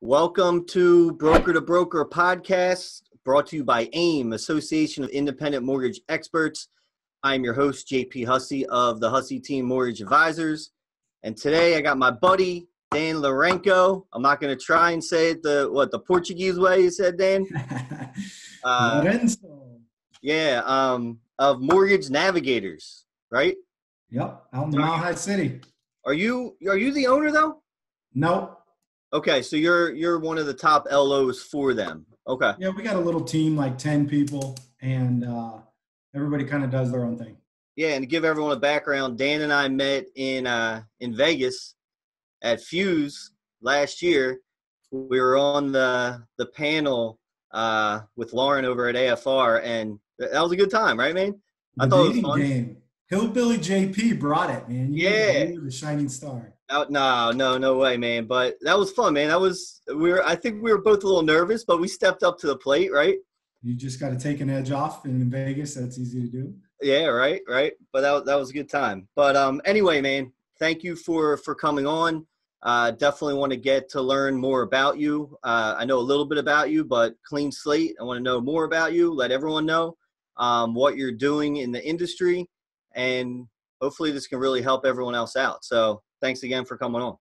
Welcome to Broker podcast, brought to you by AIM, Association of Independent Mortgage Experts. I'm your host, JP Hussey of the Hussey Team Mortgage Advisors. And today I got my buddy, Dan Lourenco. I'm not going to try and say it the Portuguese way you said, Dan? Lourenco. Yeah, of Mortgage Navigators, right? Yep, out in the Mile High City. Are you the owner though? No. Okay, so you're one of the top LOs for them. Okay. Yeah, we got a little team, like 10 people, and everybody kind of does their own thing. Yeah, and to give everyone a background, Dan and I met in Vegas at Fuse last year. We were on the panel with Lauren over at AFR, and that was a good time, right, man? I thought it was fun. Game. Hillbilly JP brought it, man. You were the shining star. No way, man. But that was fun, man. I think we were both a little nervous, but we stepped up to the plate, right? You just got to take an edge off, and in Vegas, that's easy to do. Yeah, right. But that was a good time. But anyway, man, thank you for coming on. Definitely want to get to learn more about you. I know a little bit about you, but clean slate. I want to know more about you. Let everyone know what you're doing in the industry, and hopefully this can really help everyone else out. So thanks again for coming on.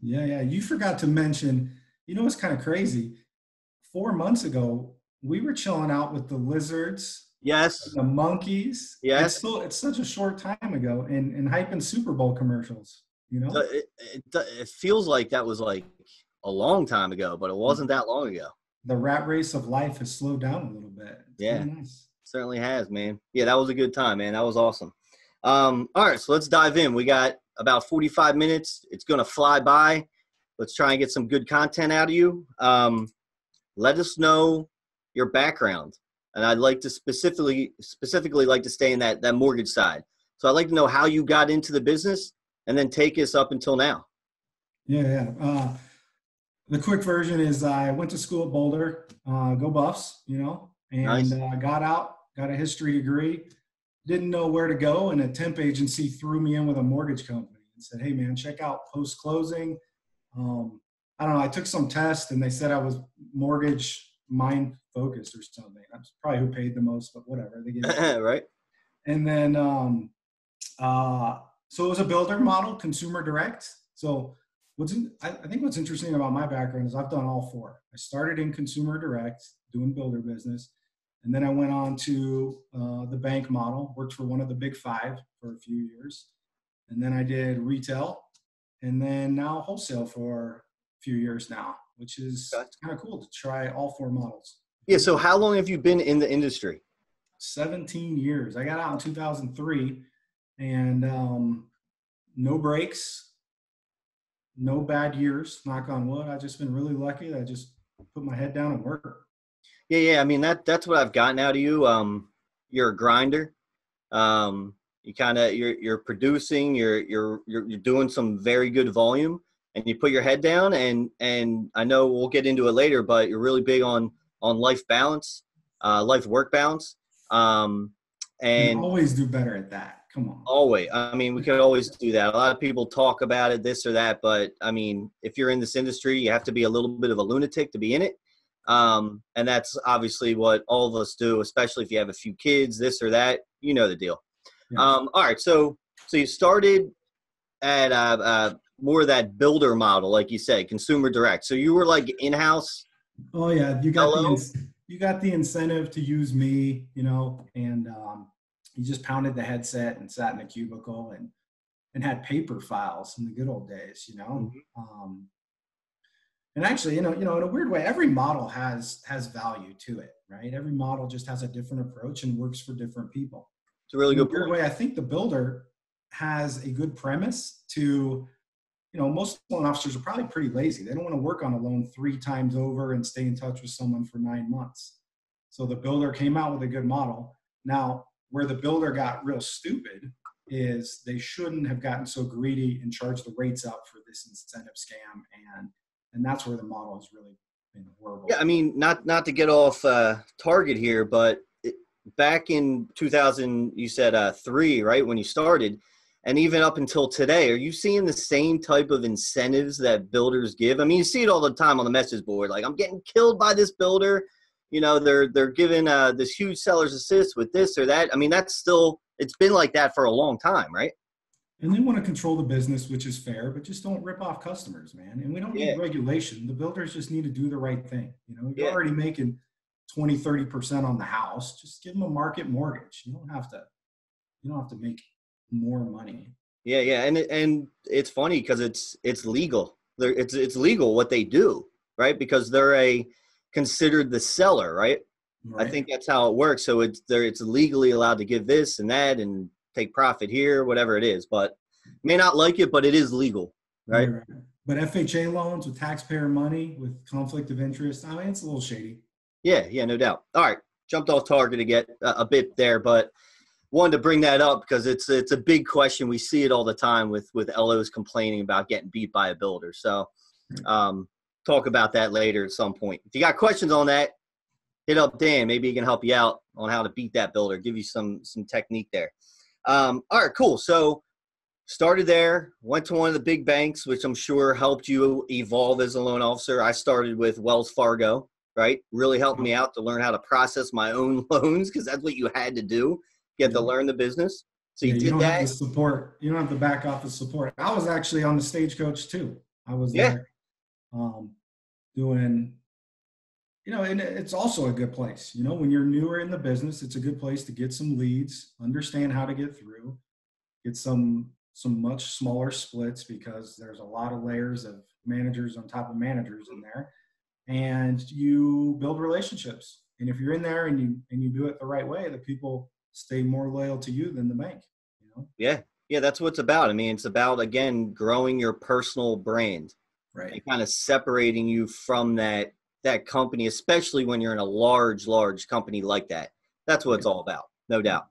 Yeah. You forgot to mention, you know, it's kind of crazy. 4 months ago, we were chilling out with the lizards. Yes. The monkeys. Yes. It's such a short time ago, and hyping Super Bowl commercials, you know? It feels like that was like a long time ago, but it wasn't that long ago. The rat race of life has slowed down a little bit. It's yeah. Nice. Certainly has, man. Yeah, that was a good time, man. That was awesome. All right, so let's dive in. We got about 45 minutes. It's going to fly by. Let's try and get some good content out of you. Let us know your background. And I'd like to specifically like to stay in that mortgage side. So I'd like to know how you got into the business and then take us up until now. Yeah. The quick version is I went to school at Boulder, go Buffs, you know, and nice. Got out, got a history degree. Didn't know where to go, and a temp agency threw me in with a mortgage company and said, hey, man, check out post-closing. I don't know. I took some test, and they said I was mortgage-mind-focused or something. That's probably who paid the most, but whatever. They gave it. Right. And then so it was a builder model, consumer direct. So I think what's interesting about my background is I've done all four. I started in consumer direct, doing builder business. And then I went on to the bank model, worked for one of the big five for a few years. And then I did retail, and then now wholesale for a few years now, which is kind of cool to try all four models. Yeah, so how long have you been in the industry? 17 years. I got out in 2003, and no breaks, no bad years, knock on wood. I've just been really lucky that I just put my head down and work. Yeah. I mean, that's what I've gotten out of you. You're a grinder. You're producing. You're doing some very good volume, and you put your head down. And I know we'll get into it later, but you're really big on life balance, life work balance. And you always do better at that. Come on. Always. I mean, we could always do that. A lot of people talk about it, this or that, but I mean, if you're in this industry, you have to be a little bit of a lunatic to be in it. And that's obviously what all of us do, especially if you have a few kids, this or that, you know the deal. Yeah. All right. So you started at more of that builder model, like you said, consumer direct. So you were like in-house. Oh yeah. You got the incentive to use me, you know, and you just pounded the headset and sat in a cubicle and had paper files in the good old days, you know. Mm-hmm. And actually, you know, in a weird way, every model has value to it, right? Every model just has a different approach and works for different people. It's a really good point. I think the builder has a good premise to, you know, most loan officers are probably pretty lazy. They don't want to work on a loan 3 times over and stay in touch with someone for 9 months. So the builder came out with a good model. Now, where the builder got real stupid is they shouldn't have gotten so greedy and charged the rates up for this incentive scam and that's where the model has really been horrible. Yeah, I mean, not to get off target here, but back in 2000, you said 3, right, when you started, and even up until today, are you seeing the same type of incentives that builders give? I mean, you see it all the time on the message board, like, I'm getting killed by this builder. You know, they're giving this huge seller's assist with this or that. I mean, that's still, it's been like that for a long time, right? And they want to control the business, which is fair, but just don't rip off customers, man. And we don't need regulation. The builders just need to do the right thing. You know, you're already making 20, 30% on the house. Just give them a market mortgage. You don't have to make more money. Yeah. Yeah. And it's funny because it's legal. It's legal what they do, right? Because they're considered the seller, right? I think that's how it works. So it's legally allowed to give this and that and take profit here, whatever it is, but may not like it, but it is legal, right? Right. But FHA loans with taxpayer money, with conflict of interest, I mean, it's a little shady. Yeah. Yeah. No doubt. All right. Jumped off target to get a bit there, but wanted to bring that up because it's a big question. We see it all the time with LOs complaining about getting beat by a builder. So, talk about that later at some point. If you got questions on that, hit up Dan. Maybe he can help you out on how to beat that builder, give you some technique there. All right, cool. So started there, went to one of the big banks, which I'm sure helped you evolve as a loan officer. I started with Wells Fargo, right? Really helped me out to learn how to process my own loans because that's what you had to do. You had to learn the business. So you did that. You don't have the back office support. I was actually on the Stagecoach too. I was there. Doing, you know, and it's also a good place, you know, when you're newer in the business, it's a good place to get some leads, understand how to get through, get some much smaller splits because there's a lot of layers of managers on top of managers in there, and you build relationships. And if you're in there and you do it the right way, the people stay more loyal to you than the bank, you know? Yeah. Yeah. That's what it's about. I mean, it's about, again, growing your personal brand. Right. And kind of separating you from that company, especially when you're in a large company like that. That's what it's all about, no doubt.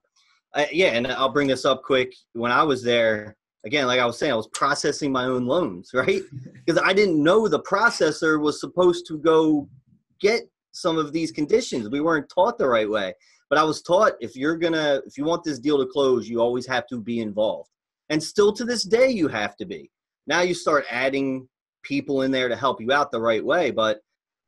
And I'll bring this up quick. When I was there, again, like I was saying, I was processing my own loans, right? Because I didn't know the processor was supposed to go get some of these conditions. We weren't taught the right way. But I was taught if you want this deal to close, you always have to be involved. And still to this day, you have to be. Now you start adding people in there to help you out the right way. But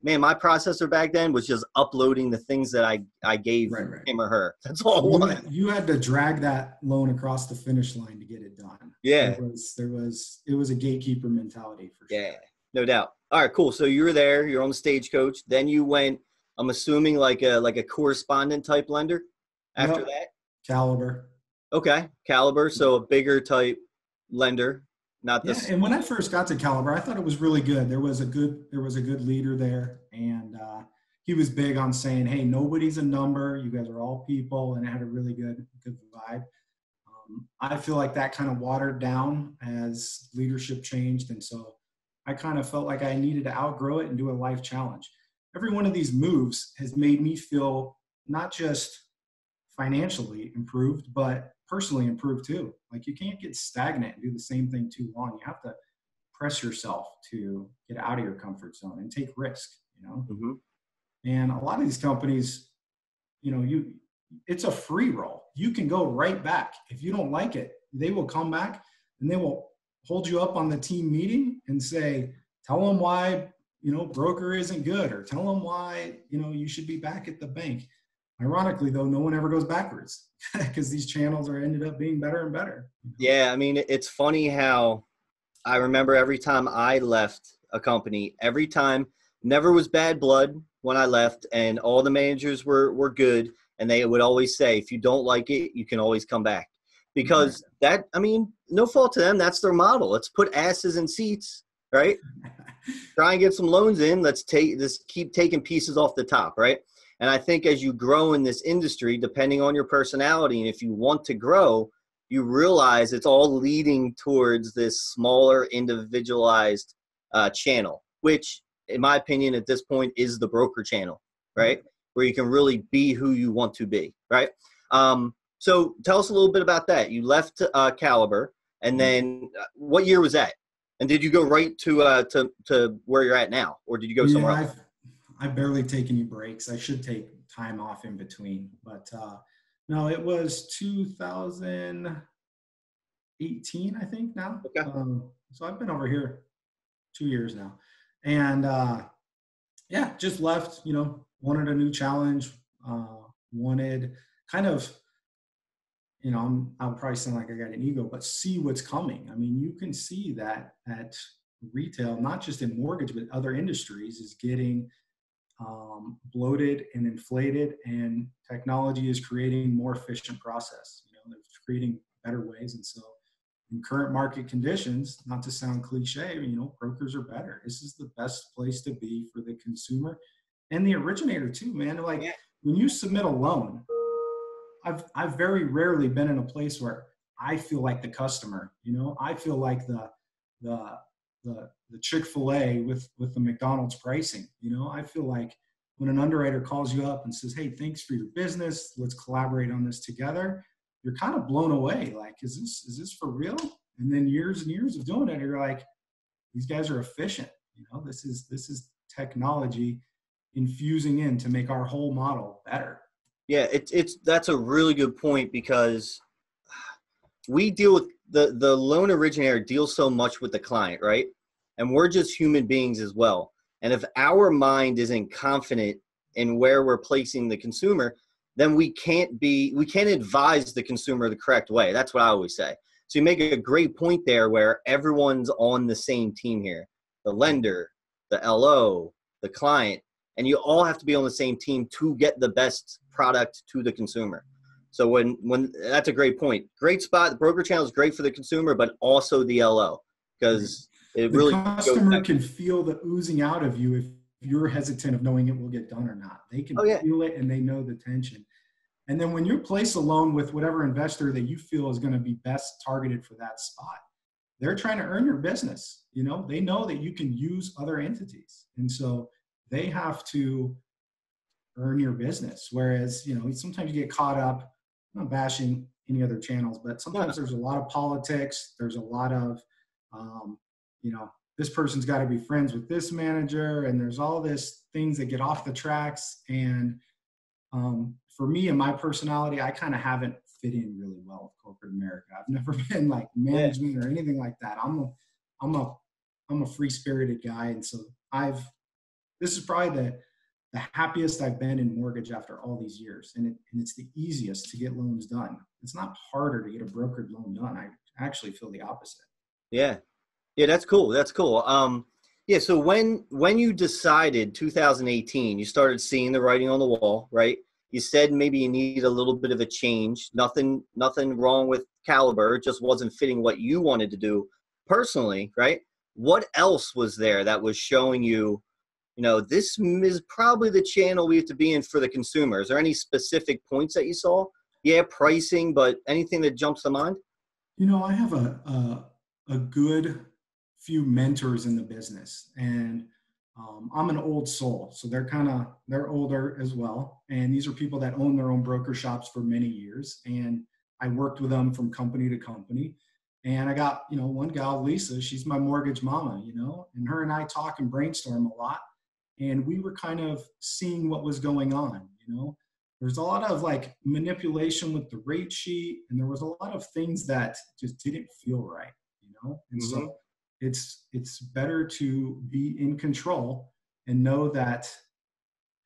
man, my processor back then was just uploading the things that I gave him or her. That's all you had to drag that loan across the finish line to get it done. Yeah. It was a gatekeeper mentality for sure. Yeah, no doubt. All right, cool. So you were there, you're on the Stagecoach. Then you went, I'm assuming like a correspondent type lender after that? Caliber. Okay. Caliber. So a bigger type lender. And when I first got to Caliber, I thought it was really good. There was a good leader there, and he was big on saying, "Hey, nobody's a number. You guys are all people," and it had a really good vibe. I feel like that kind of watered down as leadership changed, and so I kind of felt like I needed to outgrow it and do a life challenge. Every one of these moves has made me feel not just financially improved, but personally improve too. Like, you can't get stagnant and do the same thing too long. You have to press yourself to get out of your comfort zone and take risk, you know? Mm-hmm. And a lot of these companies, you know, it's a free roll. You can go right back. If you don't like it, they will come back and they will hold you up on the team meeting and say, tell them why, you know, broker isn't good, or tell them why, you know, you should be back at the bank. Ironically, though, no one ever goes backwards because these channels are ended up being better and better. Yeah, I mean, it's funny how I remember every time I left a company, every time, never was bad blood when I left, and all the managers were good, and they would always say, if you don't like it, you can always come back. Because no fault to them, that's their model. Let's put asses in seats, right? Try and get some loans in. Let's keep taking pieces off the top, right? And I think as you grow in this industry, depending on your personality, and if you want to grow, you realize it's all leading towards this smaller, individualized channel, which, in my opinion, at this point is the broker channel, right? Where you can really be who you want to be, right? So tell us a little bit about that. You left Caliber, and then what year was that? And did you go right to where you're at now, or did you go somewhere else? I've barely taken any breaks. I should take time off in between, but no, it was 2000. 18, I think now. Okay. So I've been over here 2 years now, and yeah, just left, you know, wanted a new challenge, wanted kind of, you know, I'll probably sound like I got an ego, but see what's coming. I mean, you can see that at retail, not just in mortgage, but other industries is getting bloated and inflated, and technology is creating more efficient process. You know, they're creating better ways. And so in current market conditions, not to sound cliche, you know, brokers are better. This is the best place to be for the consumer and the originator too, man. Like when you submit a loan, I've very rarely been in a place where I feel like the customer, you know, I feel like the Chick-fil-A with the McDonald's pricing. You know, I feel like when an underwriter calls you up and says, hey, thanks for your business, let's collaborate on this together, you're kind of blown away. Like, is this for real? And then years and years of doing it, you're like, these guys are efficient. You know, this is technology infusing in to make our whole model better. Yeah, that's a really good point, because we deal with the loan originator deals so much with the client, right? And we're just human beings as well. And if our mind isn't confident in where we're placing the consumer, then we can't advise the consumer the correct way. That's what I always say. So you make a great point there, where everyone's on the same team here, the lender, the LO, the client, and you all have to be on the same team to get the best product to the consumer. So when that's a great point, great spot. The broker channel is great for the consumer, but also the LO, because it really customer can feel the oozing out of you if you're hesitant of knowing it will get done or not. They can feel it, and they know the tension. And then when you place a loan with whatever investor that you feel is going to be best targeted for that spot, they're trying to earn your business. You know, they know that you can use other entities, and so they have to earn your business. Whereas, you know, sometimes you get caught up, I'm not bashing any other channels, but sometimes there's a lot of politics. There's a lot of, you know, this person's got to be friends with this manager, and there's all this things that get off the tracks. And for me and my personality, I kind of haven't fit in really well with corporate America. I've never been like management or anything like that. I'm a free spirited guy. And so this is probably the happiest I've been in mortgage after all these years. And it's the easiest to get loans done. It's not harder to get a brokered loan done. I actually feel the opposite. Yeah. Yeah, that's cool. That's cool. Yeah. So when you decided 2018, you started seeing the writing on the wall, right? You said maybe you need a little bit of a change. Nothing wrong with Caliber. It just wasn't fitting what you wanted to do personally, right? What else was there that was showing you, you know, this is probably the channel we have to be in for the consumer? Is there any specific points that you saw? Yeah, pricing, but anything that jumps to mind? You know, I have a good few mentors in the business, and I'm an old soul, so they're older as well. And these are people that own their own broker shops for many years, and I worked with them from company to company. And I got, you know, one gal, Lisa, she's my mortgage mama, you know, and her and I talk and brainstorm a lot, and we were kind of seeing what was going on. You know, there's a lot of like manipulation with the rate sheet, and there was a lot of things that just didn't feel right, you know, and so it's better to be in control and know that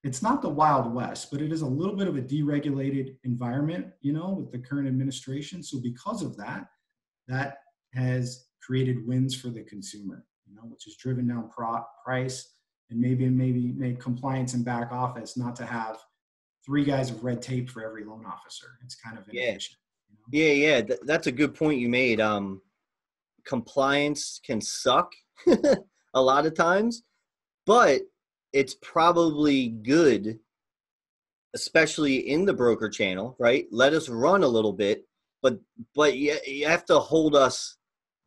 it's not the Wild West, but it is a little bit of a deregulated environment, you know, with the current administration. So because of that, that has created wins for the consumer, you know, which has driven down price and maybe made compliance and back office not to have three guys of red tape for every loan officer. It's kind of inefficient. Yeah, you know? Yeah, yeah. That's a good point you made. Compliance can suck a lot of times, but it's probably good, especially in the broker channel, right? Let us run a little bit, but you have to hold us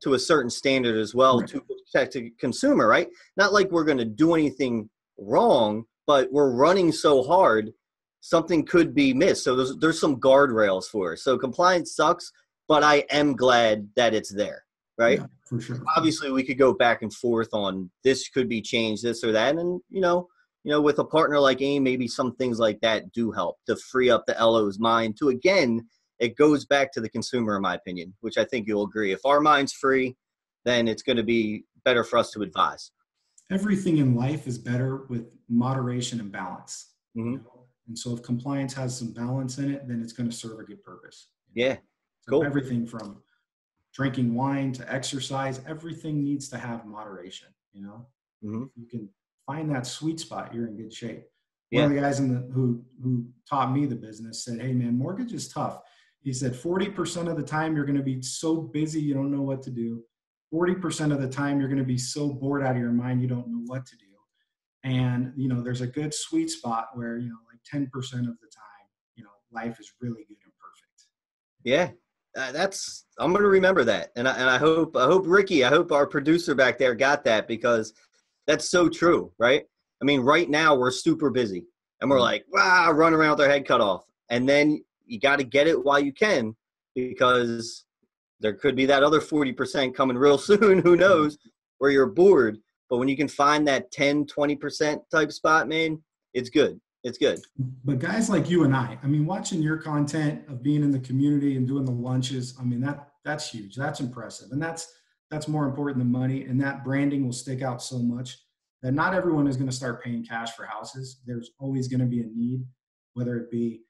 to a certain standard as well, right, to protect the consumer, right? Not like we're going to do anything wrong, but we're running so hard, something could be missed. So there's some guardrails for us. So compliance sucks, but I am glad that it's there. Right. Yeah, for sure. Obviously we could go back and forth on this could be changed, this or that. And you know, with a partner like AIM, maybe some things like that do help to free up the LO's mind to, again, it goes back to the consumer, in my opinion, which I think you'll agree. If our mind's free, then it's going to be better for us to advise. Everything in life is better with moderation and balance. Mm-hmm. You know? And so if compliance has some balance in it, then it's going to serve a good purpose. Yeah. So cool. Everything from drinking wine to exercise, everything needs to have moderation, you know? Mm-hmm. You can find that sweet spot, you're in good shape. Yeah. One of the guys who taught me the business said, hey man, mortgage is tough. He said, 40% of the time you're going to be so busy you don't know what to do. 40% of the time you're going to be so bored out of your mind you don't know what to do. And, you know, there's a good sweet spot where, you know, like 10% of the time, you know, life is really good and perfect. Yeah. That's, I'm going to remember that. And I hope Ricky, I hope our producer back there got that, because that's so true, right? I mean, right now we're super busy and we're like, wow, running around with our head cut off. And then you got to get it while you can, because there could be that other 40% coming real soon, who knows, where you're bored. But when you can find that 10, 20% type spot, man, it's good. It's good. But guys like you and I mean, watching your content of being in the community and doing the lunches, I mean, that's huge. That's impressive. And that's more important than money. And that branding will stick out so much that not everyone is going to start paying cash for houses. There's always going to be a need, whether it be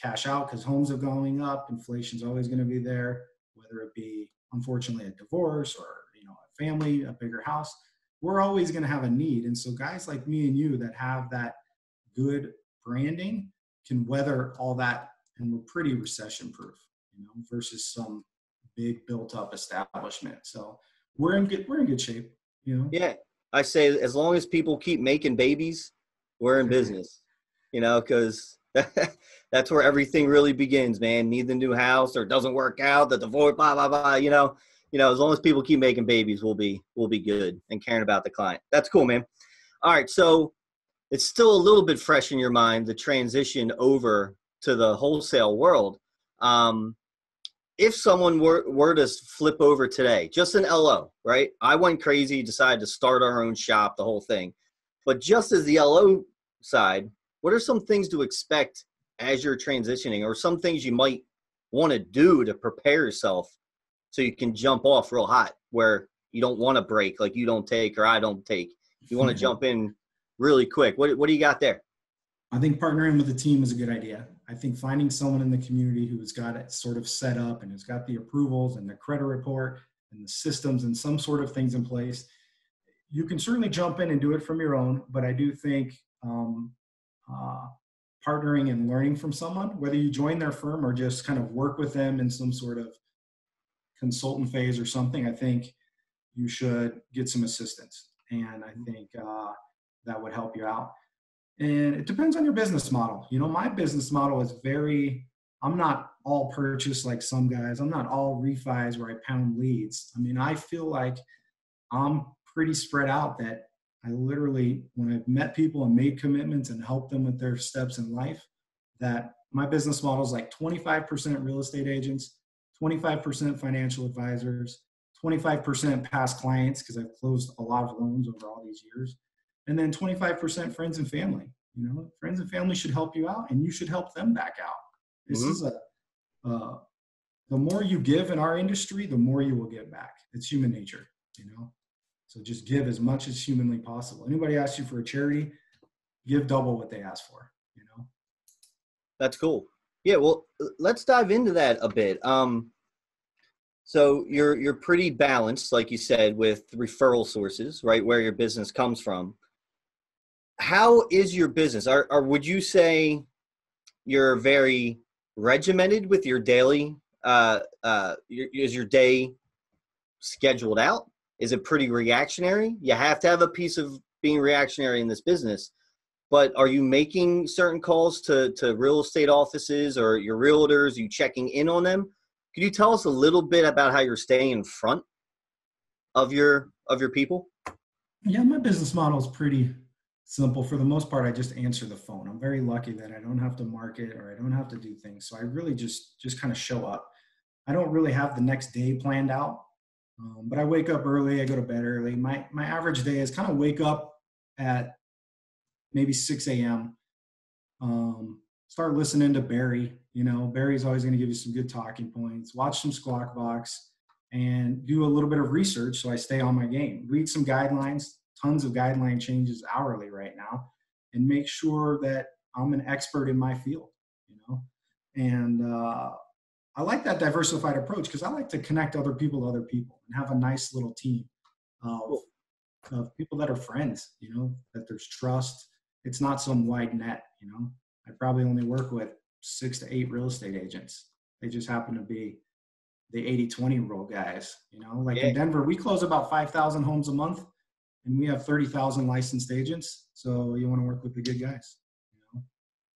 cash out because homes are going up, inflation's always going to be there, whether it be, unfortunately, a divorce or, you know, a family, a bigger house. We're always going to have a need. And so guys like me and you that have that good branding can weather all that, and we're pretty recession proof, you know, versus some big built up establishment. So we're in good shape, you know? Yeah. I say, as long as people keep making babies, we're in business, you know, cause that's where everything really begins, man. Need the new house, or it doesn't work out, the divorce, blah, blah, blah, you know, as long as people keep making babies, we'll be good, and caring about the client. That's cool, man. All right. So it's still a little bit fresh in your mind, the transition over to the wholesale world. If someone were to flip over today, just an LO, right? I went crazy, decided to start our own shop, the whole thing. But just as the LO side, what are some things to expect as you're transitioning, or some things you might want to do to prepare yourself so you can jump off real hot, where you don't want to break like you don't take or I don't take? You want to jump in really quick. What do you got there? I think partnering with a team is a good idea. I think finding someone in the community who's got it sort of set up and who's got the approvals and the credit report and the systems and some sort of things in place. You can certainly jump in and do it from your own, but I do think partnering and learning from someone, whether you join their firm or just kind of work with them in some sort of consultant phase or something, I think you should get some assistance. And I think that would help you out. And it depends on your business model. You know, my business model is I'm not all purchase like some guys. I'm not all refis where I pound leads. I mean, I feel like I'm pretty spread out, that I literally, when I've met people and made commitments and helped them with their steps in life, that my business model is like 25% real estate agents, 25% financial advisors, 25% past clients, because I've closed a lot of loans over all these years. And then 25% friends and family. You know, friends and family should help you out, and you should help them back out. This mm-hmm. is the more you give in our industry, the more you will get back. It's human nature, you know? So just give as much as humanly possible. Anybody asks you for a charity, give double what they ask for, you know? That's cool. Yeah, well, let's dive into that a bit. So you're pretty balanced, like you said, with referral sources, right? Where your business comes from. How is your business? Or would you say you're very regimented with your daily, is your day scheduled out? Is it pretty reactionary? You have to have a piece of being reactionary in this business, but are you making certain calls to real estate offices or your realtors? Are you checking in on them? Could you tell us a little bit about how you're staying in front of your people? Yeah, my business model is pretty simple. For the most part, I just answer the phone. I'm very lucky that I don't have to market or I don't have to do things. So I really just kind of show up. I don't really have the next day planned out, but I wake up early. I go to bed early. My average day is kind of wake up at maybe 6 a.m., start listening to Barry, You know, Barry's always going to give you some good talking points. Watch some Squawk Box and do a little bit of research so I stay on my game. Read some guidelines, tons of guideline changes hourly right now, and make sure that I'm an expert in my field, you know. And I like that diversified approach because I like to connect other people to other people and have a nice little team of people that are friends, you know, that there's trust. It's not some wide net, you know. I probably only work with 6 to 8 real estate agents. They just happen to be the 80-20 rule guys, you know. Like in Denver, we close about 5,000 homes a month, and we have 30,000 licensed agents. So you want to work with the good guys. You know,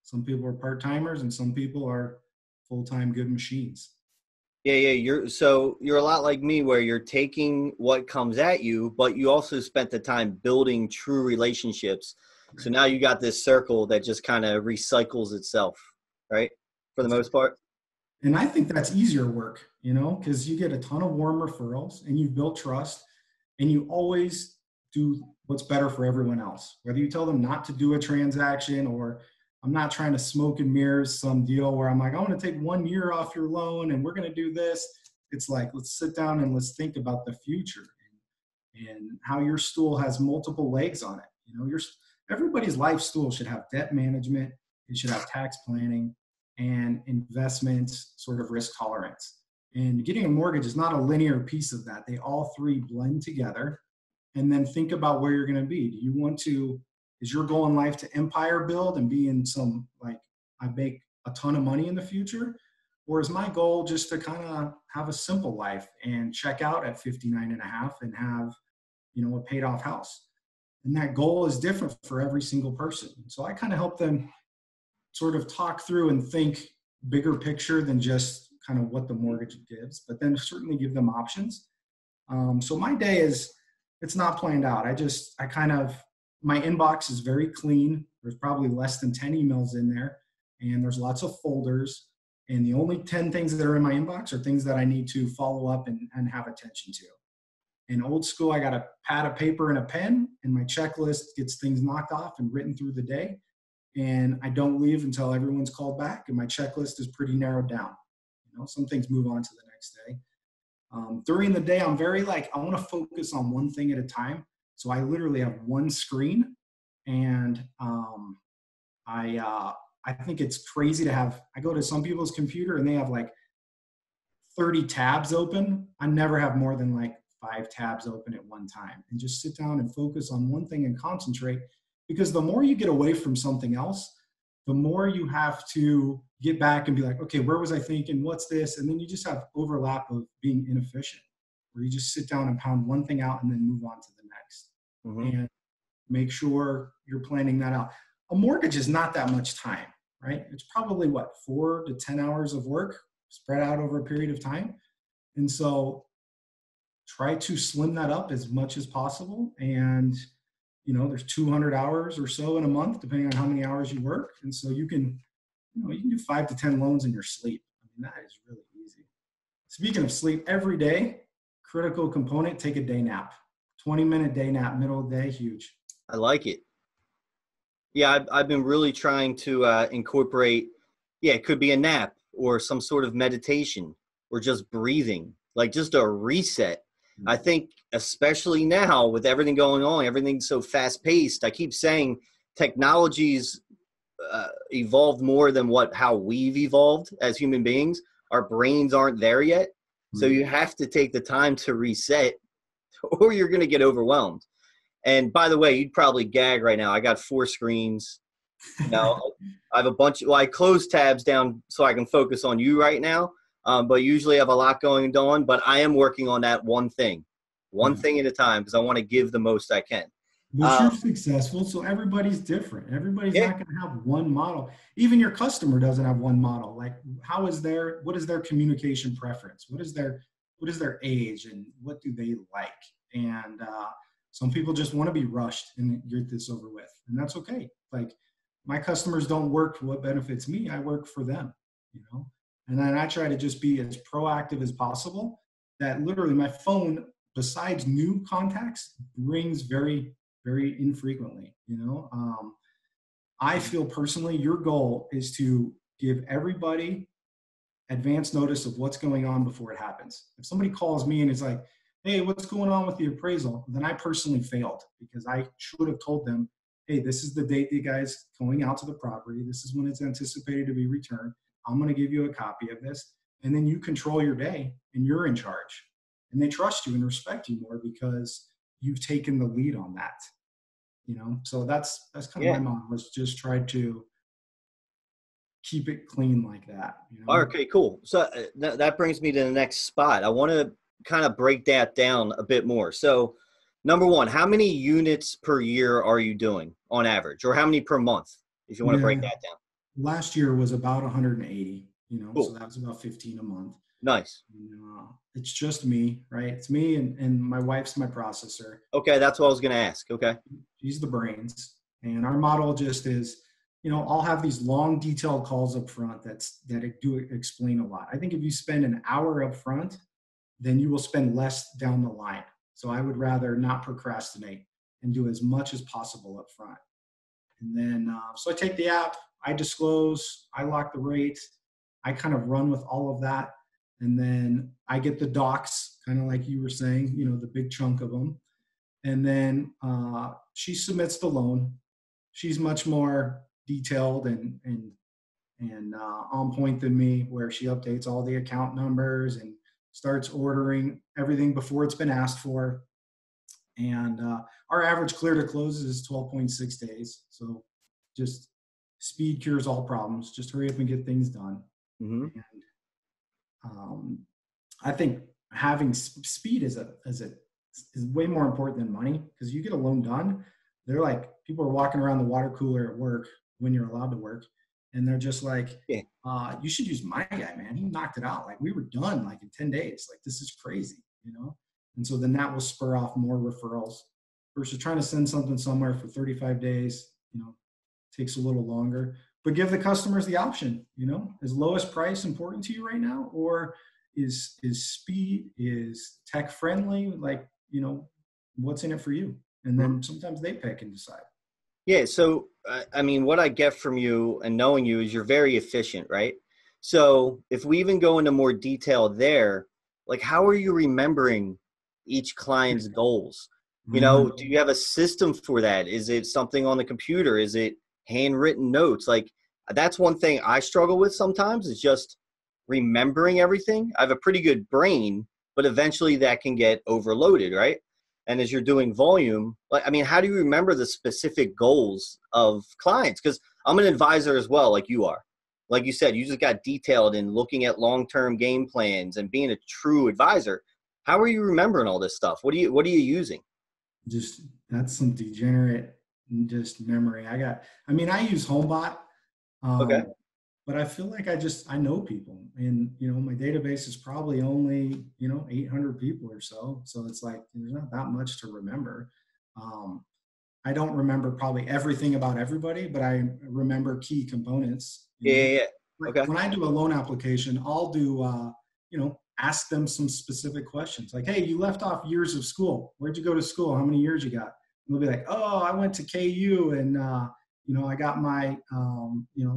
some people are part-timers, and some people are full-time good machines. Yeah. So you're a lot like me, where you're taking what comes at you, but you also spent the time building true relationships. So now you got this circle that just kind of recycles itself, right? For the most part. And I think that's easier work, you know, because you get a ton of warm referrals and you build trust and you always do what's better for everyone else. Whether you tell them not to do a transaction, or I'm not trying to smoke and mirrors some deal where I'm like, I want to take 1 year off your loan and we're going to do this. It's like, let's sit down and let's think about the future and how your stool has multiple legs on it. You know, everybody's life stool should have debt management. It should have tax planning and investments, sort of risk tolerance. And getting a mortgage is not a linear piece of that. They all three blend together. And then think about where you're going to be. Do you want to, is your goal in life to empire build and be in some, like, I make a ton of money in the future? Or is my goal just to kind of have a simple life and check out at 59.5 and have, you know, a paid off house? And that goal is different for every single person. So I kind of help them sort of talk through and think bigger picture than just kind of what the mortgage gives, but then certainly give them options. So my day is, it's not planned out. My inbox is very clean. There's probably less than 10 emails in there, and there's lots of folders. And the only 10 things that are in my inbox are things that I need to follow up and have attention to. In old school, I got a pad of paper and a pen, and my checklist gets things knocked off and written through the day. And I don't leave until everyone's called back, and my checklist is pretty narrowed down. You know, some things move on to the next day. During the day, I'm very like, I want to focus on one thing at a time. So I literally have one screen, and I think it's crazy to have, I go to some people's computer and they have like 30 tabs open. I never have more than like 5 tabs open at one time, and just sit down and focus on one thing and concentrate, because the more you get away from something else, the more you have to get back and be like, okay, where was I thinking? What's this? And then you just have overlap of being inefficient, where you just sit down and pound one thing out and then move on to the next. Mm-hmm. And make sure you're planning that out. A mortgage is not that much time, right? It's probably 4 to 10 hours of work spread out over a period of time. And so try to slim that up as much as possible. And, you know, there's 200 hours or so in a month, depending on how many hours you work. And so you can do 5 to 10 loans in your sleep. I mean, that is really easy. Speaking of sleep, every day, critical component, take a day nap. 20-minute day nap, middle of the day, huge. I like it. Yeah, I've been really trying to incorporate, it could be a nap or some sort of meditation or just breathing, like just a reset. I think especially now with everything going on, everything's so fast-paced. I keep saying technology's evolved more than how we've evolved as human beings. Our brains aren't there yet. So you have to take the time to reset, or you're going to get overwhelmed. And by the way, you'd probably gag right now. I got 4 screens. I have a bunch. I close tabs down so I can focus on you right now. But usually I have a lot going on, but I am working on that one thing at a time, because I want to give the most I can. But you're successful, so everybody's different. Everybody's not going to have one model. Even your customer doesn't have one model. Like, what is their communication preference? What is their age, and what do they like? And some people just want to be rushed and get this over with, and that's okay. Like, my customers don't work for what benefits me. I work for them, you know? And then I try to just be as proactive as possible, that literally my phone, besides new contacts, rings very, very infrequently, you know? I feel personally your goal is to give everybody advance notice of what's going on before it happens. If somebody calls me and is like, hey, what's going on with the appraisal? Then I personally failed, because I should have told them, hey, this is the date the guy's going out to the property. This is when it's anticipated to be returned. I'm going to give you a copy of this. And then you control your day and you're in charge. And they trust you and respect you more because you've taken the lead on that. You know, so that's kind of my mom was just try to keep it clean like that. You know? Okay, cool. So that brings me to the next spot. I want to kind of break that down a bit more. So number one, how many units per year are you doing on average, or how many per month if you want to break that down? Last year was about 180, you know, so that was about 15 a month. Nice. You know, it's just me, right? It's me and my wife's my processor. Okay, that's what I was going to ask. Okay. She's the brains. And our model just is, you know, I'll have these long detailed calls up front that do explain a lot. I think if you spend an hour up front, then you will spend less down the line. So I would rather not procrastinate and do as much as possible up front. And then, so I take the app, I disclose, I lock the rate, I kind of run with all of that. And then I get the docs, kind of like you were saying, you know, the big chunk of them. And then she submits the loan. She's much more detailed and on point than me, where she updates all the account numbers and starts ordering everything before it's been asked for. And our average clear to close is 12.6 days. So just speed cures all problems. Just hurry up and get things done. Mm-hmm. And, I think having speed is way more important than money, because you get a loan done. They're like, people are walking around the water cooler at work when you're allowed to work. And they're just like, you should use my guy, man. He knocked it out. Like, we were done like in 10 days. Like, this is crazy, you know? And so then that will spur off more referrals versus trying to send something somewhere for 35 days, you know, takes a little longer. But give the customers the option, you know, is lowest price important to you right now? Or is speed, is tech friendly? Like, you know, what's in it for you? And then sometimes they pick and decide. Yeah. So, I mean, what I get from you and knowing you is you're very efficient, right? So if we even go into more detail there, like, how are you remembering each client's goals? You know, do you have a system for that? Is it something on the computer? Is it handwritten notes? Like, that's one thing I struggle with sometimes, is just remembering everything. I have a pretty good brain, but eventually that can get overloaded, right? And as you're doing volume, like, I mean, how do you remember the specific goals of clients? Because I'm an advisor as well, like you are. Like you said, you just got detailed in looking at long-term game plans and being a true advisor. How are you remembering all this stuff? What are you using? Just, that's some degenerate just memory. I use Homebot, but I feel like I know people, and, you know, my database is probably only, you know, 800 people or so. So it's like, there's not that much to remember. I don't remember probably everything about everybody, but I remember key components. Yeah. Like, when I do a loan application, I'll do, ask them some specific questions. Like, hey, you left off years of school. Where'd you go to school? How many years you got? They'll be like, oh, I went to KU and, I got my,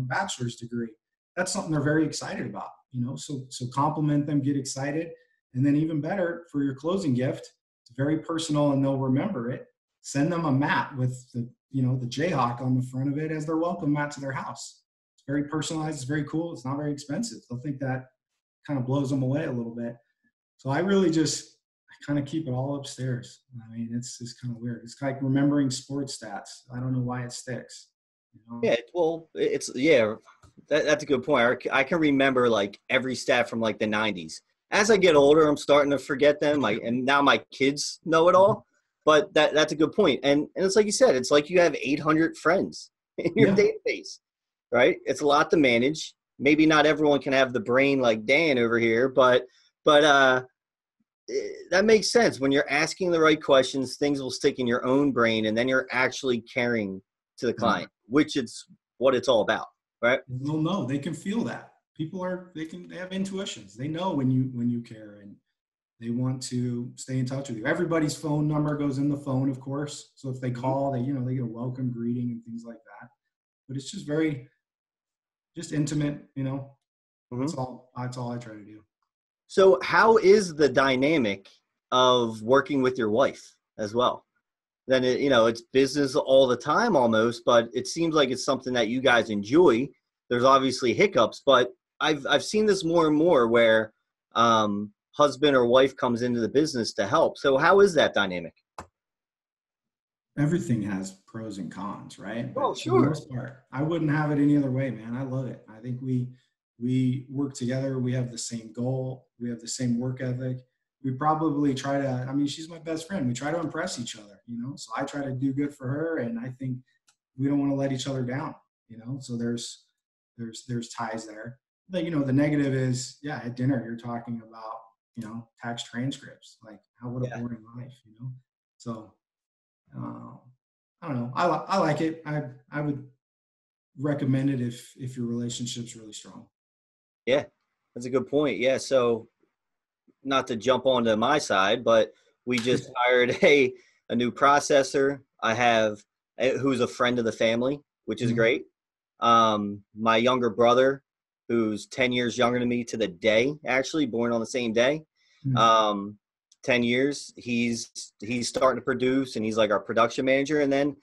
bachelor's degree. That's something they're very excited about, you know, so compliment them, get excited. And then even better, for your closing gift, it's very personal and they'll remember it. Send them a mat with the Jayhawk on the front of it as their welcome mat to their house. It's very personalized. It's very cool. It's not very expensive. They'll think that kind of blows them away a little bit. So I really just kind of keep it all upstairs. I mean, it's kind of weird. It's like remembering sports stats. I don't know why it sticks. You know? Yeah, well, that's a good point. I can remember like every stat from like the 90s. As I get older, I'm starting to forget them. And now my kids know it all. But that's a good point. And it's like you said, it's like you have 800 friends in your database, right? It's a lot to manage. Maybe not everyone can have the brain like Dan over here, but that makes sense. When you're asking the right questions, things will stick in your own brain, and then you're actually caring to the client, which is what it's all about, right? Well, no, they can feel that. They have intuitions. They know when you care, and they want to stay in touch with you. Everybody's phone number goes in the phone, of course. So if they call, they get a welcome greeting and things like that. But it's just very just intimate, you know. Mm-hmm. That's all I try to do. So how is the dynamic of working with your wife as well? Then, you know, it's business all the time almost, but it seems like it's something that you guys enjoy. There's obviously hiccups, but I've seen this more and more where husband or wife comes into the business to help. So how is that dynamic? Everything has pros and cons, right? Oh, sure. For the most part, I wouldn't have it any other way, man. I love it. I think we work together. We have the same goal. We have the same work ethic. We probably try to, I mean, she's my best friend. We try to impress each other, you know? So I try to do good for her, and I think we don't want to let each other down, you know? So there's ties there. But, you know, the negative is, yeah, at dinner, you're talking about, you know, tax transcripts. Like, how would a boring life, you know? So, I don't know. I like it. I would recommend it if your relationship's really strong. Yeah, that's a good point. Yeah, so not to jump onto my side, but we just hired a new processor. I have who's a friend of the family, which is mm-hmm. great. My younger brother, who's 10 years younger than me to the day, actually born on the same day, mm-hmm. 10 years, he's starting to produce, and he's like our production manager. And then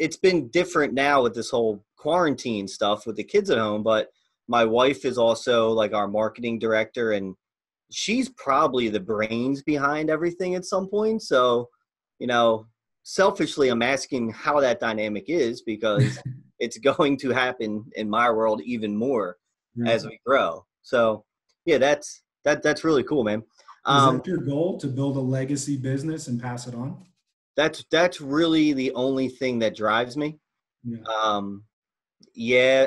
it's been different now with this whole quarantine stuff with the kids at home, but my wife is also like our marketing director, and she's probably the brains behind everything at some point. So, you know, selfishly, I'm asking how that dynamic is, because it's going to happen in my world even more as we grow. So yeah, that's really cool, man. Is that your goal, to build a legacy business and pass it on? That's really the only thing that drives me. Yeah.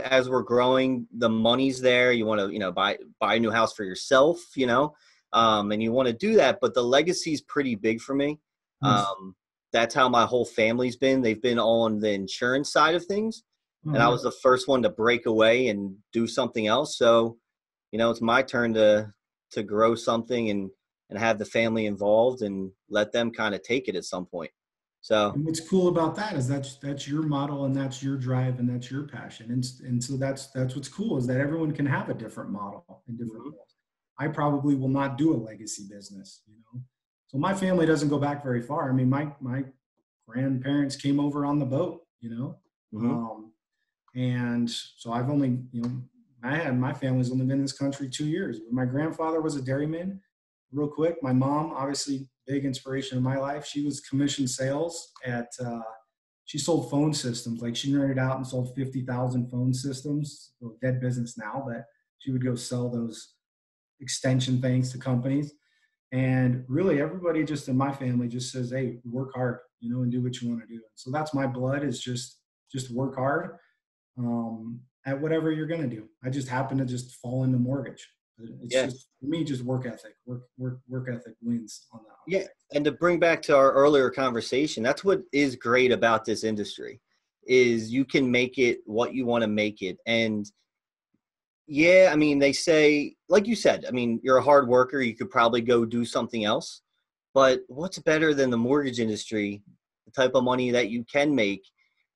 As we're growing, the money's there. You want to, you know, buy a new house for yourself, you know, and you want to do that. But the legacy's pretty big for me. Nice. That's how my whole family's been. They've been on the insurance side of things. Mm-hmm. And I was the first one to break away and do something else. So, you know, it's my turn to grow something and have the family involved and let them kind of take it at some point. So, and what's cool about that is that's your model, and that's your drive, and that's your passion. And so that's what's cool, is that everyone can have a different model and different goals. I probably will not do a legacy business, you know? So my family doesn't go back very far. I mean, my grandparents came over on the boat, you know? Mm-hmm. And so I've only, you know, my family's only been in this country 2 years. My grandfather was a dairyman. Real quick, my mom, obviously big inspiration in my life. She was commissioned sales she sold phone systems. Like, she rented out and sold 50,000 phone systems. Well, dead business now, but she would go sell those extension things to companies. And really everybody just in my family just says, hey, work hard, you know, and do what you want to do. So that's my blood, is just work hard at whatever you're going to do. I just happen to just fall into mortgage. It's just, for me, just work ethic wins on that. Yeah. And to bring back to our earlier conversation, that's what is great about this industry, is you can make it what you want to make it. And yeah, I mean, they say, like you said, I mean, you're a hard worker. You could probably go do something else, but what's better than the mortgage industry, the type of money that you can make,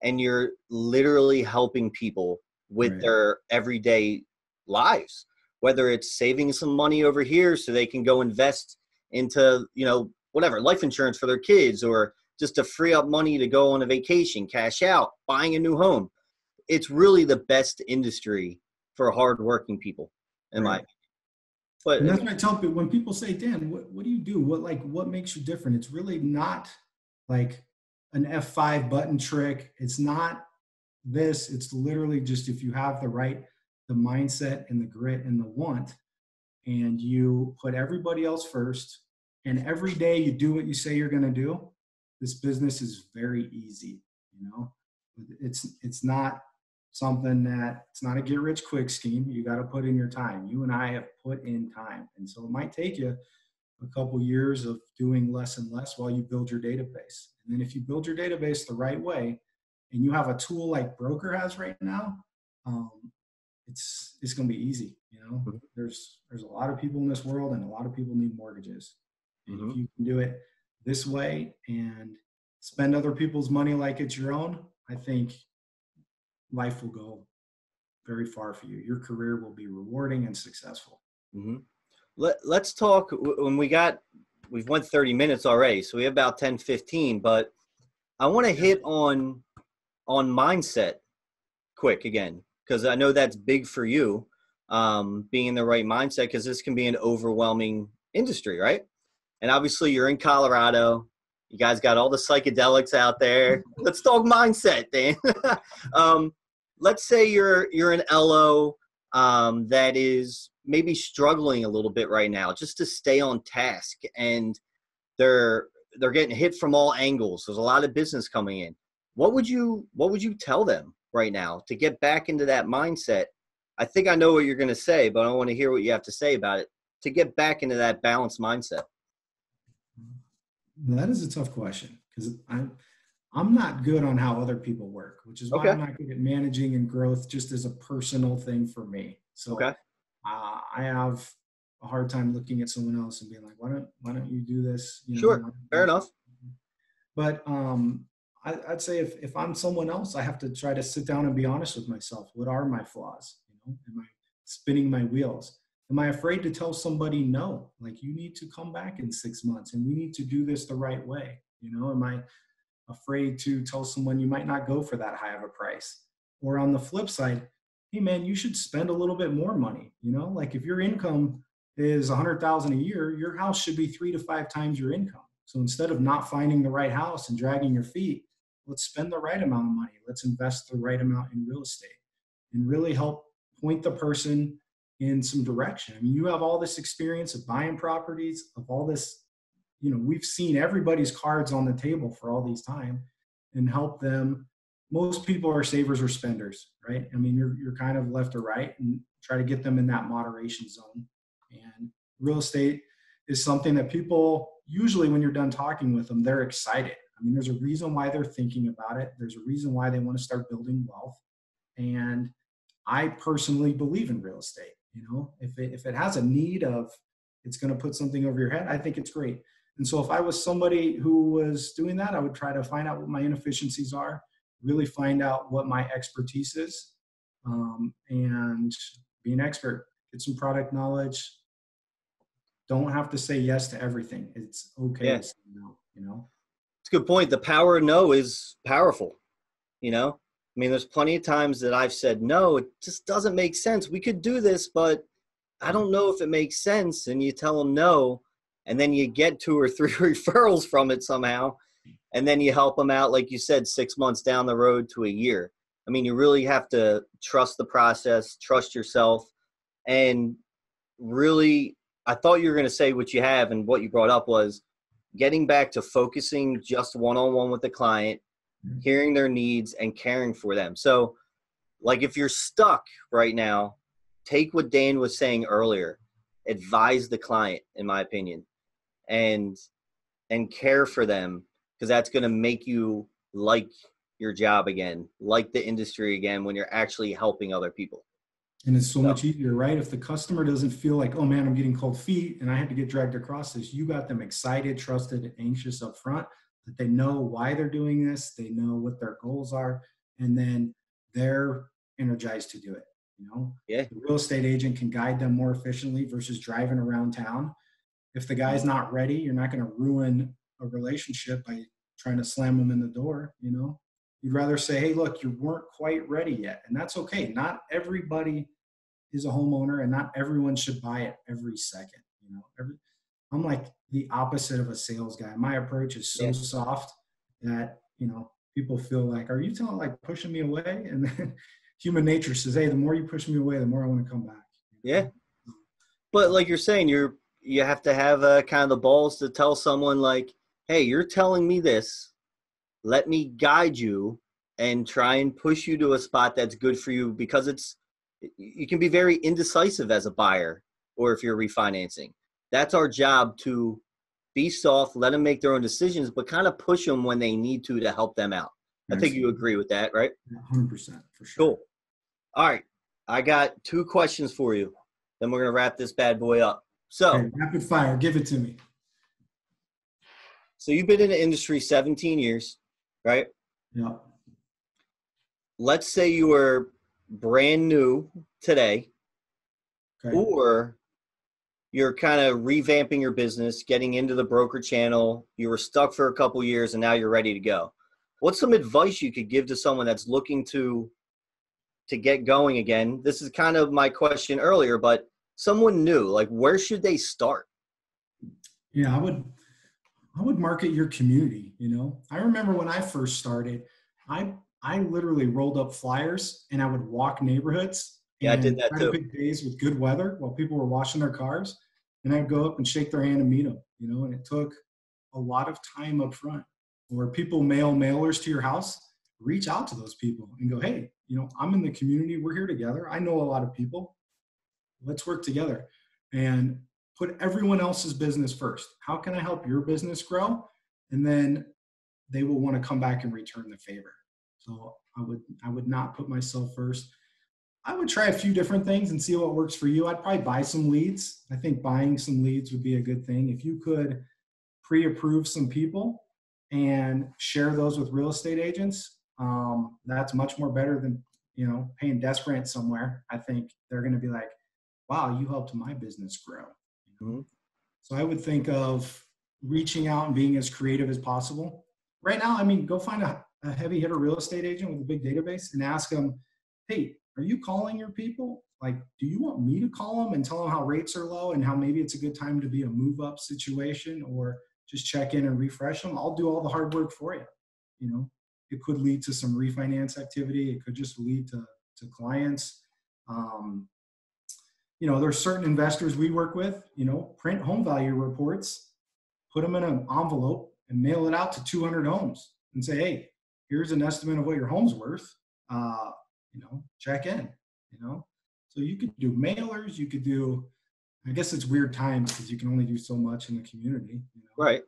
and you're literally helping people with their everyday lives, whether it's saving some money over here so they can go invest into, you know, whatever, life insurance for their kids, or just to free up money to go on a vacation, cash out, buying a new home. It's really the best industry for hardworking people, in my opinion. But, and that's what I tell people when people say, Dan, what do you do? What makes you different? It's really not like an F5 button trick. It's not this. It's literally just, if you have the mindset and the grit and the want, and you put everybody else first, and every day you do what you say you're going to do, this business is very easy. You know, it's not something that, it's not a get rich quick scheme. You got to put in your time. You and I have put in time. And so it might take you a couple years of doing less and less while you build your database. And then if you build your database the right way, and you have a tool like Broker has right now, it's going to be easy. You know, there's a lot of people in this world, and a lot of people need mortgages. And if you can do it this way and spend other people's money like it's your own, I think life will go very far for you. Your career will be rewarding and successful. Mm-hmm. Let's talk when we've went 30 minutes already, so we have about 10, 15, but I want to hit on mindset quick again, because I know that's big for you, being in the right mindset, because this can be an overwhelming industry, right? And obviously you're in Colorado. You guys got all the psychedelics out there. Let's talk mindset, Dan. Let's say you're an LO that is maybe struggling a little bit right now just to stay on task, and they're getting hit from all angles. There's a lot of business coming in. What would you tell them right now to get back into that mindset? I think I know what you're going to say, but I want to hear what you have to say about it to get back into that balanced mindset. That is a tough question, because I'm not good on how other people work, which is why I'm not good at managing and growth just as a personal thing for me. So I have a hard time looking at someone else and being like, why don't you do this? You know, sure, fair enough. But I'd say if I'm someone else, I have to try to sit down and be honest with myself. What are my flaws? You know, am I spinning my wheels? Am I afraid to tell somebody no? Like, you need to come back in 6 months and we need to do this the right way. You know, am I afraid to tell someone you might not go for that high of a price? Or on the flip side, hey man, you should spend a little bit more money. You know, like if your income is $100,000 a year, your house should be 3 to 5 times your income. So instead of not finding the right house and dragging your feet, let's spend the right amount of money. Let's invest the right amount in real estate and really help point the person in some direction. I mean, you have all this experience of buying properties, of all this, you know, we've seen everybody's cards on the table for all these time, and help them. Most people are savers or spenders, right? I mean, you're kind of left or right, and try to get them in that moderation zone. And real estate is something that people, usually when you're done talking with them, they're excited. I mean, there's a reason why they're thinking about it. There's a reason why they want to start building wealth. And I personally believe in real estate. You know, if it has a need of, it's going to put something over your head, I think it's great. And so if I was somebody who was doing that, I would try to find out what my inefficiencies are, really find out what my expertise is, and be an expert, get some product knowledge. Don't have to say yes to everything. It's okay to say no, you know? It's a good point. The power of no is powerful, you know? I mean, there's plenty of times that I've said, no, it just doesn't make sense. We could do this, but I don't know if it makes sense. And you tell them no, and then you get 2 or 3 referrals from it somehow. And then you help them out, like you said, 6 months down the road to a year. I mean, you really have to trust the process, trust yourself. And really, I thought you were going to say what you have, and what you brought up was getting back to focusing just one-on-one with the client, hearing their needs and caring for them. So like if you're stuck right now, take what Dan was saying earlier, advise the client, in my opinion, and care for them, because that's going to make you like your job again, like the industry again, when you're actually helping other people. And it's so much easier, right? If the customer doesn't feel like, oh man, I'm getting cold feet and I have to get dragged across this, you got them excited, trusted, and anxious up front. That they know why they're doing this, they know what their goals are, and then they're energized to do it. You know, the real estate agent can guide them more efficiently versus driving around town. If the guy's not ready, you're not going to ruin a relationship by trying to slam them in the door. You know, you'd rather say, hey, look, you weren't quite ready yet. And that's okay. Not everybody is a homeowner, and not everyone should buy it every second. You know, I'm like the opposite of a sales guy. My approach is so soft that, you know, people feel like, are you pushing me away? And then human nature says, hey, the more you push me away, the more I want to come back. Yeah. But like you're saying, you have to have kind of the balls to tell someone like, hey, you're telling me this, let me guide you and try and push you to a spot that's good for you, because you can be very indecisive as a buyer, or if you're refinancing. That's our job, to be soft, let them make their own decisions, but kind of push them when they need to help them out. I think you agree with that, right? 100% for sure. Cool. All right. I got 2 questions for you. Then we're going to wrap this bad boy up. So hey, rapid fire. Give it to me. So you've been in the industry 17 years, right? Yeah. Let's say you were brand new today, or you're kind of revamping your business, getting into the broker channel, you were stuck for a couple years and now you're ready to go. What's some advice you could give to someone that's looking to get going again? This is kind of my question earlier, but someone new, like where should they start? Yeah, I would market your community, you know. I remember when I first started, I literally rolled up flyers and I would walk neighborhoods. Yeah, I did that too. Big days with good weather while people were washing their cars, and I'd go up and shake their hand and meet them, you know, and it took a lot of time up front. Or people mail mailers to your house, reach out to those people and go, hey, you know, I'm in the community. We're here together. I know a lot of people. Let's work together and put everyone else's business first. How can I help your business grow? And then they will want to come back and return the favor. So I would not put myself first. I would try a few different things and see what works for you. I'd probably buy some leads. I think buying some leads would be a good thing. If you could pre-approve some people and share those with real estate agents, that's much more better than, you know, paying desk rent somewhere. I think they're going to be like, wow, you helped my business grow. Mm-hmm. So I would think of reaching out and being as creative as possible. Right now, I mean, go find a heavy hitter real estate agent with a big database and ask them, hey, are you calling your people? Like, do you want me to call them and tell them how rates are low and how maybe it's a good time to be a move up situation, or just check in and refresh them? I'll do all the hard work for you. You know, it could lead to some refinance activity. It could just lead to clients. You know, there's certain investors we work with, you know, print home value reports, put them in an envelope and mail it out to 200 homes and say, hey, here's an estimate of what your home's worth. You know, check in, you know. So you could do mailers, you could do, I guess it's weird times because you can only do so much in the community, you know? Right.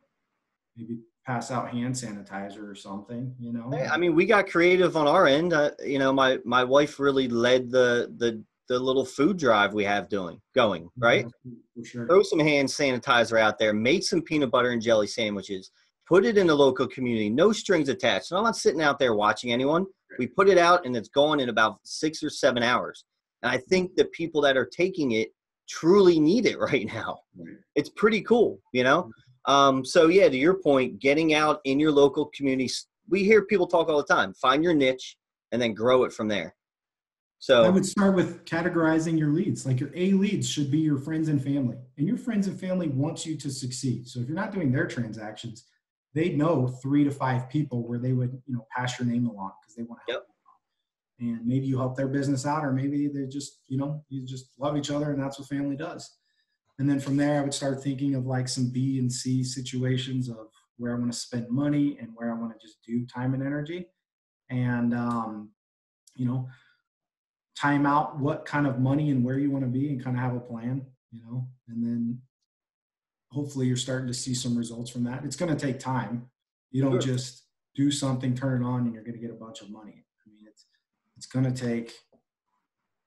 Maybe pass out hand sanitizer or something, you know. Hey, I mean, we got creative on our end. You know, my wife really led the little food drive we have going, right? Yeah, for sure. Throw some hand sanitizer out there, made some peanut butter and jelly sandwiches, put it in the local community, no strings attached. And I'm not sitting out there watching anyone. We put it out and it's gone in about 6 or 7 hours. And I think the people that are taking it truly need it right now. It's pretty cool, you know? So yeah, to your point, getting out in your local community, we hear people talk all the time, find your niche and then grow it from there. So I would start with categorizing your leads. Like your A leads should be your friends and family, and your friends and family wants you to succeed. So if you're not doing their transactions, they know 3 to 5 people where they would, you know, pass your name along because they want to help. Yep. And maybe you help their business out, or maybe they just, you know, you just love each other and that's what family does. And then from there, I would start thinking of like some B and C situations of where I want to spend money and where I want to just do time and energy. And, you know, time out what kind of money and where you want to be and kind of have a plan, you know, and then hopefully you're starting to see some results from that. It's going to take time. You don't just do something, turn it on, and you're going to get a bunch of money. I mean, it's going to take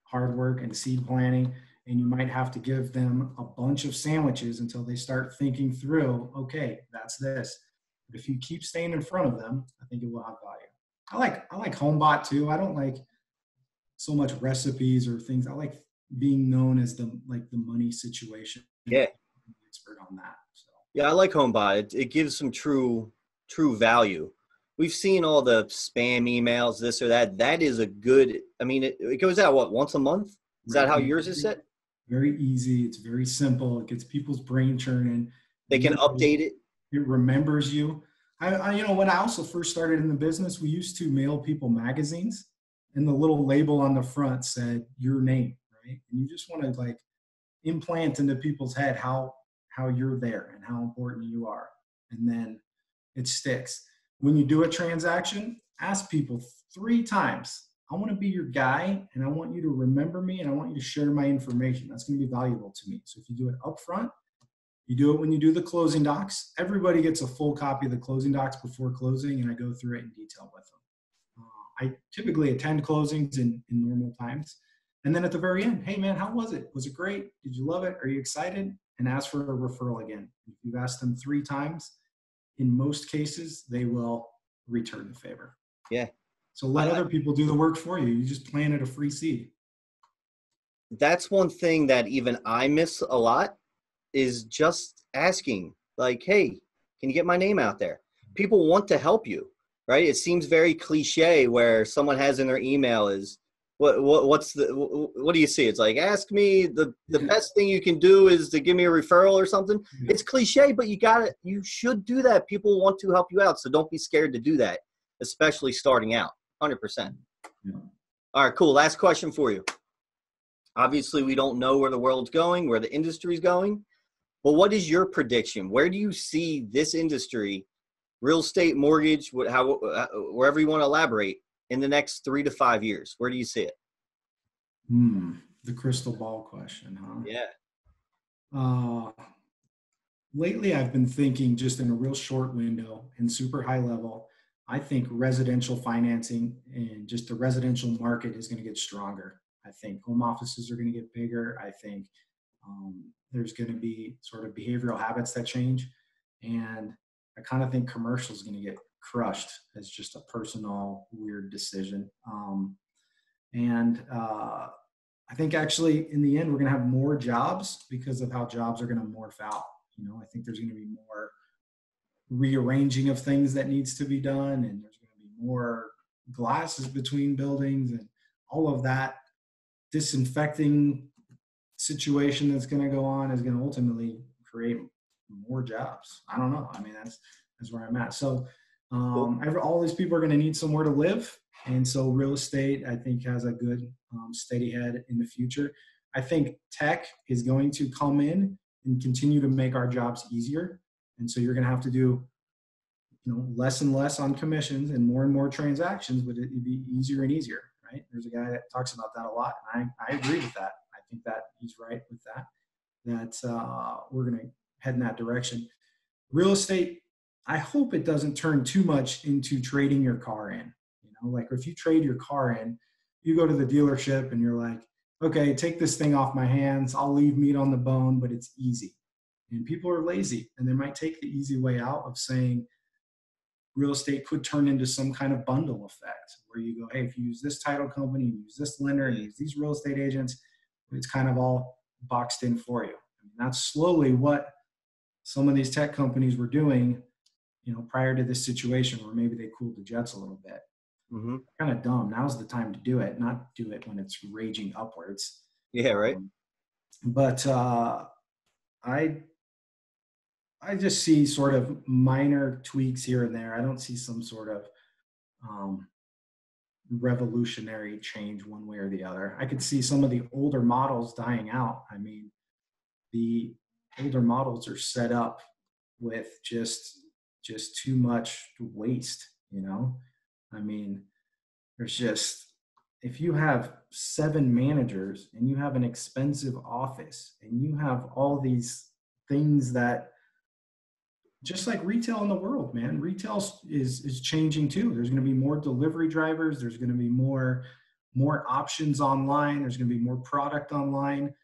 hard work and seed planning, and you might have to give them a bunch of sandwiches until they start thinking through, okay, that's this. But if you keep staying in front of them, I think it will have value. I like Homebot too. I don't like so much recipes or things. I like being known as the money situation. Yeah. Expert on that. So. Yeah, I like Homebot. It gives some true value. We've seen all the spam emails, this or that. That is a good, I mean, it goes out, what, once a month? Is that how yours is set? Very easy. It's very simple. It gets people's brain churning. They can update it. It remembers you. I you know, when I also first started in the business, we used to mail people magazines, and the little label on the front said your name, right? And you just want to like implant into people's head how you're there and how important you are. And then it sticks. When you do a transaction, ask people 3 times, I want to be your guy and I want you to remember me and I want you to share my information. That's going to be valuable to me. So if you do it up front, you do it when you do the closing docs, everybody gets a full copy of the closing docs before closing, and I go through it in detail with them. I typically attend closings in normal times. And then at the very end, hey man, how was it? Was it great? Did you love it? Are you excited? And ask for a referral again. If you've asked them 3 times, in most cases, they will return the favor. Yeah. So let other people do the work for you. You just planted a free seed. That's one thing that even I miss a lot is just asking, like, hey, can you get my name out there? People want to help you, right? It seems very cliche where someone has in their email is, what do you see? It's like, ask me, the best thing you can do is to give me a referral or something. Yeah. It's cliche, but you should do that. People want to help you out. So don't be scared to do that, especially starting out 100%. Yeah. All right, cool. Last question for you. Obviously we don't know where the world's going, where the industry's going, but what is your prediction? Where do you see this industry, real estate, mortgage, wherever you want to elaborate, in the next 3 to 5 years? Where do you see it? The crystal ball question, huh? Yeah. Lately, I've been thinking just in a real short window and super high level, I think residential financing and just the residential market is going to get stronger. I think home offices are going to get bigger. I think there's going to be sort of behavioral habits that change. And I kind of think commercial is going to get crushed as just a personal weird decision. I think actually in the end, we're going to have more jobs because of how jobs are going to morph out. You know, I think there's going to be more rearranging of things that needs to be done. And there's going to be more glasses between buildings and all of that disinfecting situation that's going to go on is going to ultimately create more jobs. I don't know. I mean, that's where I'm at. So, all these people are going to need somewhere to live. And so real estate, I think, has a good steady head in the future. I think tech is going to come in and continue to make our jobs easier. And so you're going to have to do, you know, less and less on commissions and more transactions, but it'd be easier and easier, right? There's a guy that talks about that a lot. And I agree with that. I think that he's right with that we're going to head in that direction. Real estate, I hope it doesn't turn too much into trading your car in, you know, like if you trade your car in, you go to the dealership and you're like, okay, take this thing off my hands. I'll leave meat on the bone, but it's easy. And people are lazy and they might take the easy way out of saying real estate could turn into some kind of bundle effect where you go, hey, if you use this title company, you use this lender, you use these real estate agents, it's kind of all boxed in for you. I mean, that's slowly what some of these tech companies were doing, you know, prior to this situation where maybe they cooled the jets a little bit. Mm-hmm. Kind of dumb. Now's the time to do it, not do it when it's raging upwards. Yeah, right. I just see sort of minor tweaks here and there. I don't see some sort of revolutionary change one way or the other. I could see some of the older models dying out. I mean, the older models are set up with just too much waste, you know? I mean, there's just, if you have 7 managers and you have an expensive office and you have all these things that, just like retail in the world, man, retail is changing too. There's gonna be more delivery drivers. There's gonna be more options online. There's gonna be more product online.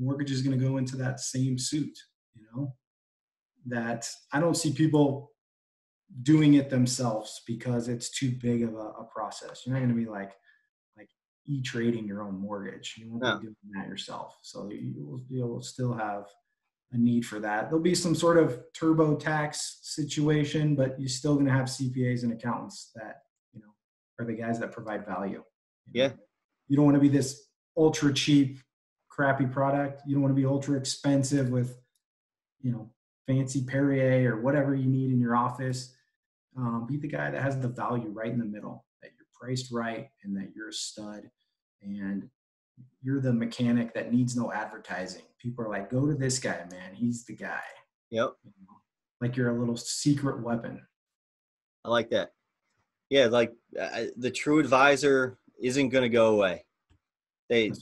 Mortgage is gonna go into that same suit, you know? That I don't see people doing it themselves because it's too big of a process. You're not going to be like e-trading your own mortgage. You won't be doing that yourself. So you'll still have a need for that. There'll be some sort of turbo tax situation, but you're still going to have CPAs and accountants that, you know, are the guys that provide value. Yeah. You don't want to be this ultra cheap, crappy product. You don't want to be ultra expensive with, you know, fancy Perrier or whatever you need in your office. Be the guy that has the value right in the middle, that you're priced right and that you're a stud and you're the mechanic that needs no advertising. People are like, go to this guy, man. He's the guy. Yep. You know, like you're a little secret weapon. I like that. Yeah. Like the true advisor isn't going to go away. They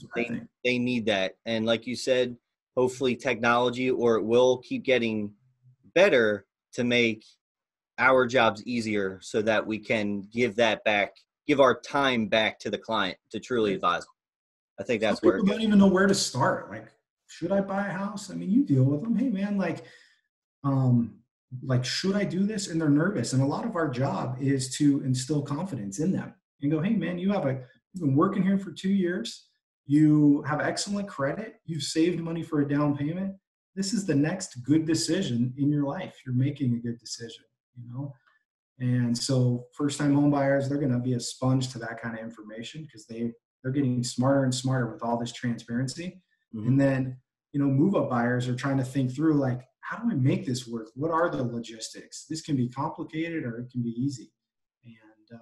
need that. And like you said, hopefully technology, or it will keep getting better to make our jobs easier so that we can give that back, give our time back to the client to truly advise them. I think that's where people don't even know where to start. Like, should I buy a house? I mean, you deal with them. Hey man, should I do this? And they're nervous. And a lot of our job is to instill confidence in them. and go, hey man, you've been working here for 2 years, you have excellent credit, you've saved money for a down payment. This is the next good decision in your life. You're making a good decision, you know? And so first-time home buyers, they're going to be a sponge to that kind of information because they're getting smarter and smarter with all this transparency. Mm-hmm. And then, you know, move-up buyers are trying to think through, like, how do I make this work? What are the logistics? This can be complicated or it can be easy. And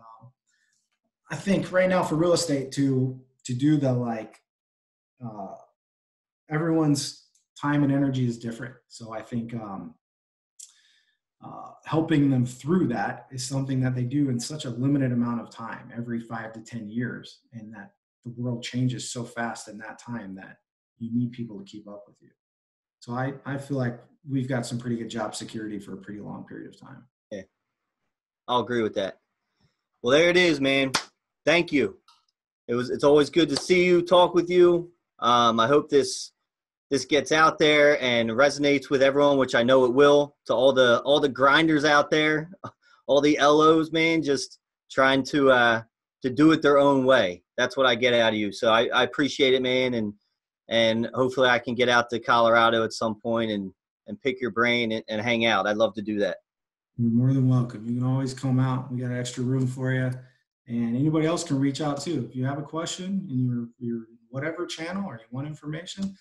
I think right now for real estate to do the, like, everyone's time and energy is different. So I think helping them through that is something that they do in such a limited amount of time, every 5 to 10 years. And that the world changes so fast in that time that you need people to keep up with you. So I feel like we've got some pretty good job security for a pretty long period of time. Yeah, I'll agree with that. Well, there it is, man. Thank you. It's always good to see you, talk with you. I hope this gets out there and resonates with everyone, which I know it will. To all the grinders out there, all the LOs, man, just trying to do it their own way. That's what I get out of you. So I appreciate it, man, and hopefully I can get out to Colorado at some point and pick your brain and hang out. I'd love to do that. You're more than welcome. You can always come out. We got an extra room for you. And anybody else can reach out too. If you have a question in your whatever channel or you want information,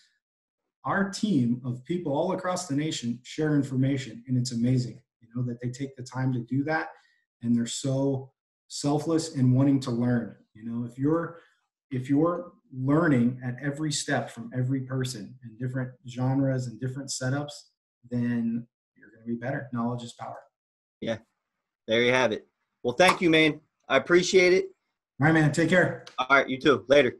our team of people all across the nation share information, and it's amazing, you know, that they take the time to do that, and they're so selfless and wanting to learn. You know, if you're learning at every step from every person and different genres and different setups, then you're going to be better. Knowledge is power. Yeah, there you have it. Well, thank you, man. I appreciate it. All right, man. Take care. All right, you too. Later.